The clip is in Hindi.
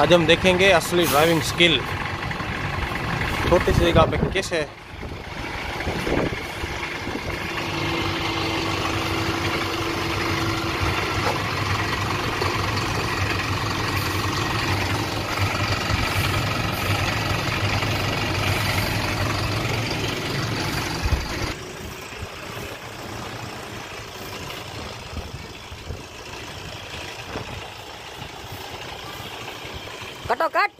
आज हम देखेंगे असली ड्राइविंग स्किल छोटी सी जगह पे कैसे कटो कट